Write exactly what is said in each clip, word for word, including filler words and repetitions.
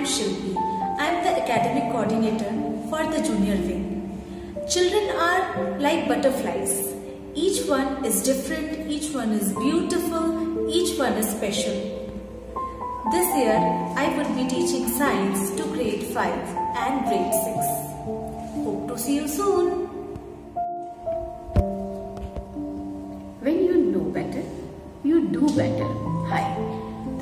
am Shilpi. I am the academic coordinator for the junior wing. Children are like butterflies. Each one is different, each one is beautiful, each one is special. This year, I will be teaching science to grade five and grade six. Hope to see you soon. When you know better, you do better. Hi,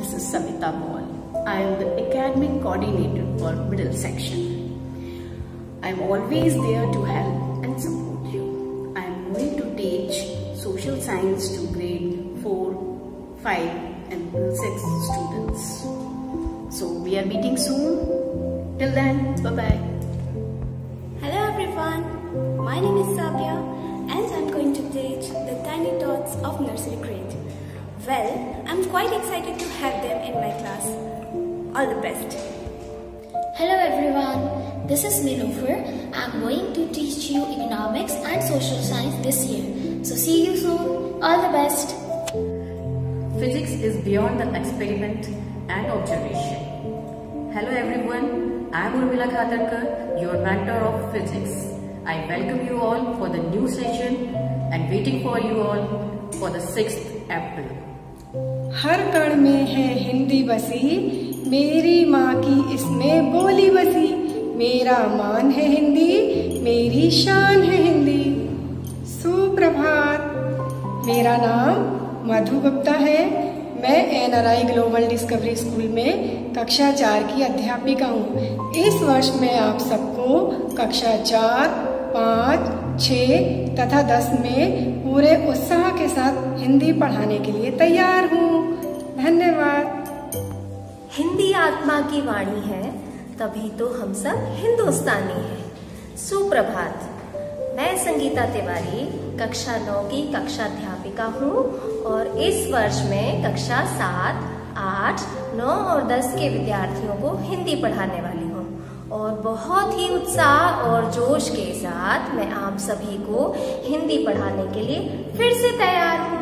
this is Samita Paul. I am the academic coordinator for middle section. I am always there to help and support you. I am going to teach social science to grade four, five and six students. So we are meeting soon. Till then, bye-bye. Hello everyone, my name is Kavya. And I'm going to teach the tiny tots of nursery grade. Well, I'm quite excited to have them in my class. All the best. Hello everyone, this is Manofer. I'm going to teach you economics and social science this year. So see you soon. All the best. Physics is beyond the experiment and observation. Hello everyone, I'm Urmila Khadarka, your mentor of physics. I welcome you all for the new session and waiting for you all for the sixth April. हर कण में है हिंदी बसी, मेरी माँ की इसमें बोली बसी, मेरा मान है हिंदी, मेरी शान है हिंदी। सुप्रभात, मेरा नाम मधु गुप्ता है, मैं N R I global discovery school में कक्षा चार की अध्यापिका हूँ। इस वर्ष मैं आप सबको कक्षा चार पाँच, छः तथा दस में पूरे उत्साह के साथ हिंदी पढ़ाने के लिए तैयार हूँ। धन्यवाद। हिंदी आत्मा की वाणी है, तभी तो हम सब हिंदुस्तानी हैं। सुप्रभात, मैं संगीता तिवारी कक्षा नौ की कक्षाध्यापिका हूँ और इस वर्ष में कक्षा सात, आठ, नौ और दस के विद्यार्थियों को हिंदी पढ़ाने वाली हूँ और बहुत ही उत्साह और जोश के साथ मैं आप सभी को हिंदी पढ़ाने के लिए फिर से तैयार हूँ।